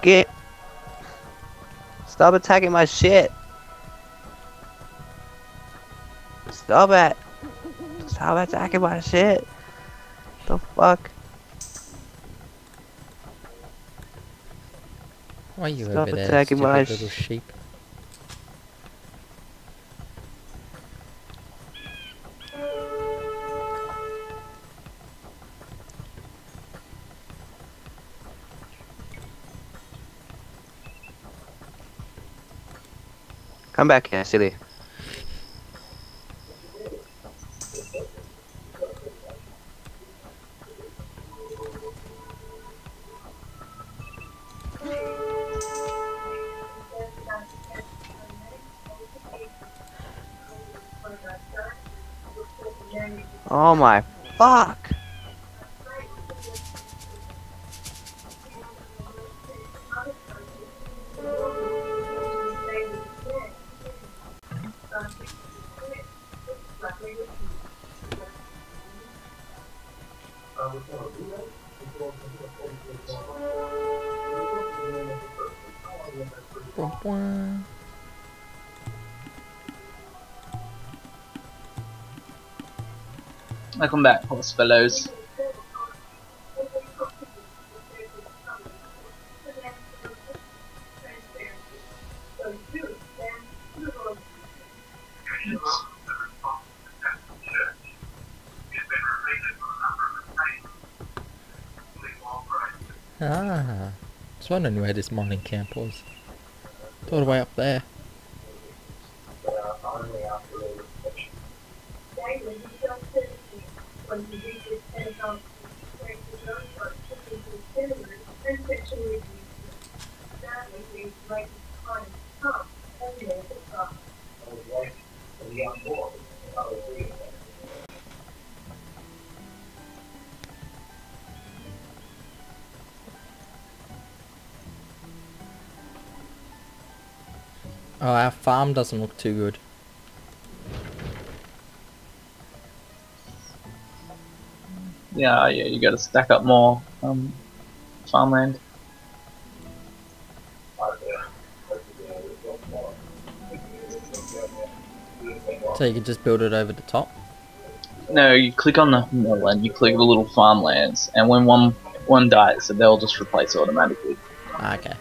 Get. Stop attacking my shit. Stop it. Stop attacking my shit. The fuck? Why are you stop over there, stupid my little sheep? Come back here, silly. Oh my fuck! Welcome back, horse fellows. Ah, just wondering where this mining camp was. It's all the way up there. Oh, our farm doesn't look too good. Yeah, you gotta stack up more farmland. So you can just build it over the top? No, you click on the middle and you click the little farmlands, and when one dies, so they'll just replace it automatically. Okay.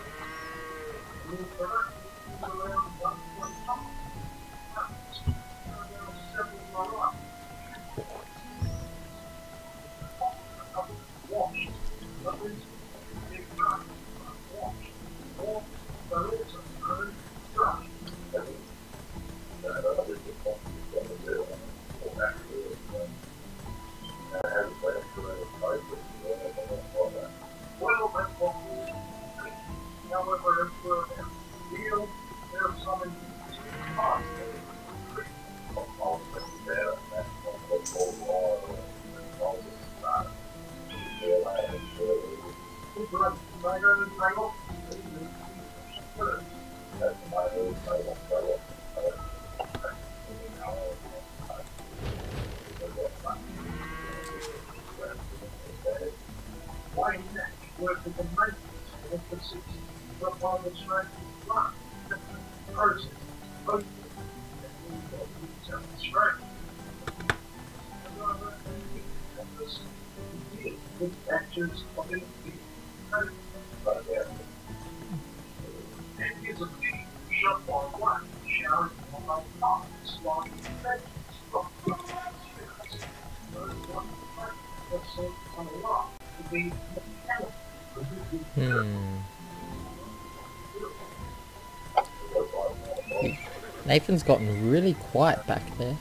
Nathan's gotten really quiet back there.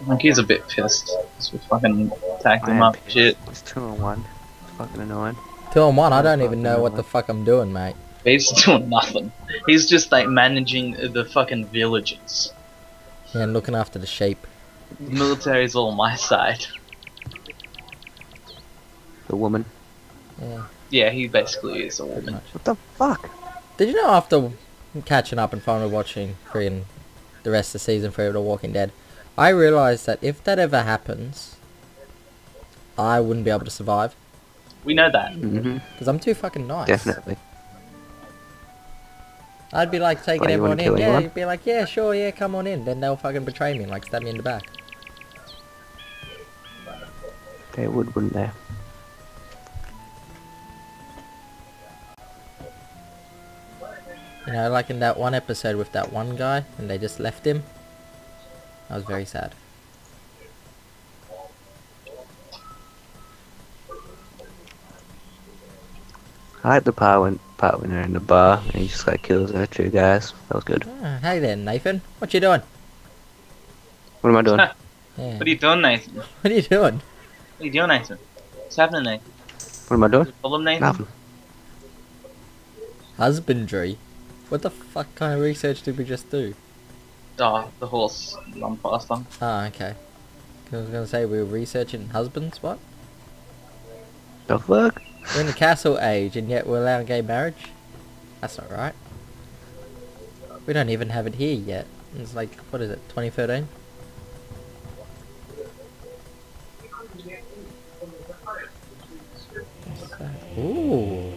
I think he's a bit pissed. So we fucking tagged him up. Shit. It's 2-on-1. It's fucking annoying. 2-on-1? I don't even know what the fuck I'm doing, mate. He's doing nothing. He's just like managing the fucking villages. Yeah, and looking after the sheep. The military's all on my side. The woman. Yeah. Yeah, he basically is a woman. What the fuck? Did you know after catching up and finally watching freaking the rest of season 3 of The Walking Dead, I realised that if that ever happens, I wouldn't be able to survive. We know that. Because I'm too fucking nice. Definitely. I'd be like taking everyone in. Yeah, you'd be like, yeah, sure, yeah, come on in. Then they'll fucking betray me, like stab me in the back. They would, wouldn't they? You know, like in that one episode with that one guy, and they just left him. I was very sad. I like the part when they're in the bar, and he just like kills her two guys. That was good. Oh, hey there, Nathan. What you doing? What am I doing? Yeah. What are you doing, Nathan? What are you doing? What are you doing, Nathan? What's happening, Nathan? What am I doing? Problem, Nathan? Nothing. Husbandry? What the fuck kind of research did we just do? Oh, the horse run past them. Ah, okay. I was gonna say we were researching husbands, what? The fuck? We're in the castle age and yet we're allowing gay marriage? That's not right. We don't even have it here yet. It's like, what is it, 2013? Ooh.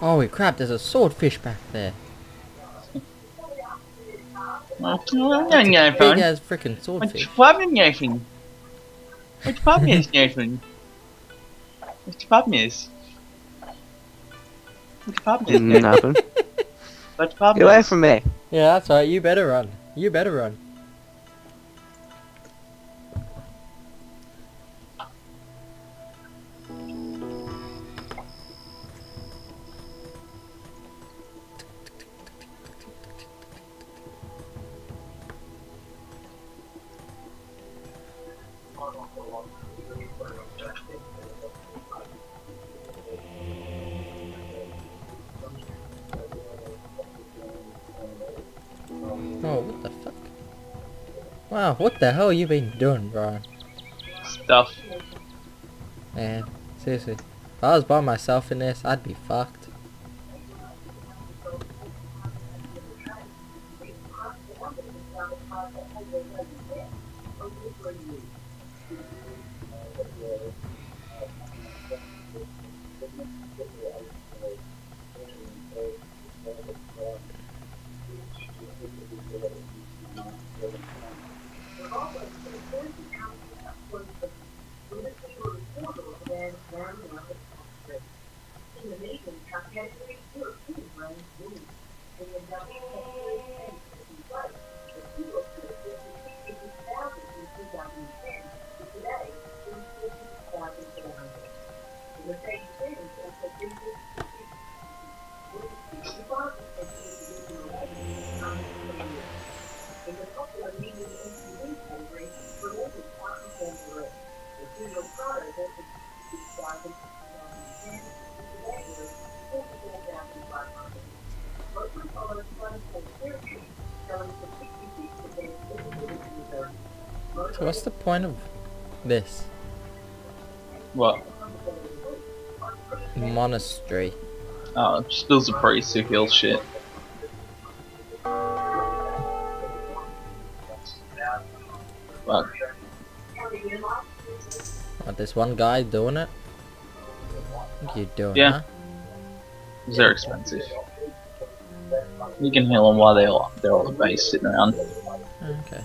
Holy crap, there's a swordfish back there. That's a big-ass frickin' swordfish. What's problem, Nathan? What's problem is, Nathan? What's problem is? What's problem is, Nathan? What's problem is? Get away from me. Yeah, that's right, you better run. You better run. Oh, what the fuck? Wow, what the hell you been doing, Brian? Stuff. Man, seriously. If I was by myself in this, I'd be fucked. So what's the point of this? What? Monastery. Oh, it just builds a priest who heals shit. Fuck. What, this one guy doing it? What are you doing, huh? They're expensive. You can heal them while they're all at the base sitting around. Okay.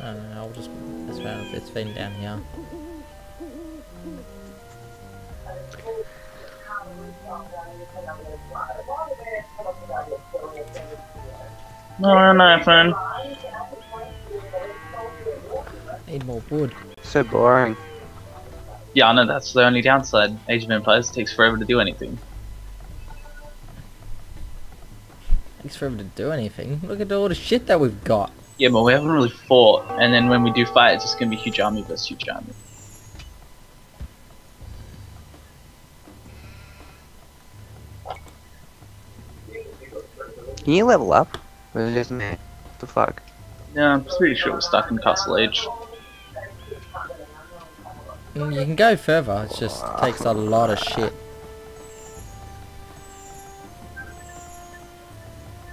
I don't know, I'll just mess around with this thing down here. No, friend. Need more wood. So boring. Yeah, I know, that's the only downside. Age of Empires takes forever to do anything. Takes forever to do anything? Look at all the shit that we've got. Yeah, but we haven't really fought, and then when we do fight, it's just going to be huge army versus huge army. Can you level up? Or is it just me? What the fuck? Yeah, I'm pretty sure we're stuck in Castle Age. You can go further, it just takes a lot of shit.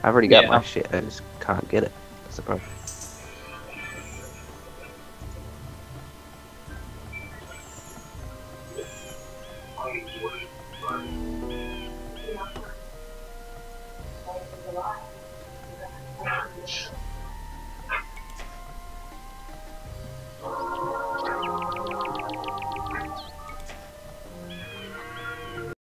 I've already got my shit, I just can't get it. That's the problem.